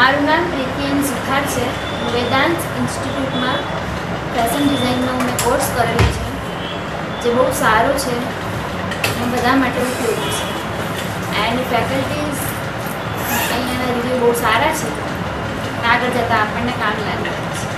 મારું નામ પ્રીતિન સુથાર છે. હું વેદાંત ઇન્સ્ટિટ્યૂટમાં ફેશન ડિઝાઇનનો મેં કોર્સ કરેલો છે, જે બહુ સારો છે અને બધા માટે ઉપયોગી છે. એન્ડ ફેકલ્ટીઝ અહીંયાના રિવ્યુ બહુ સારા છે. આગળ જતાં આપણને કામ લાગે છે.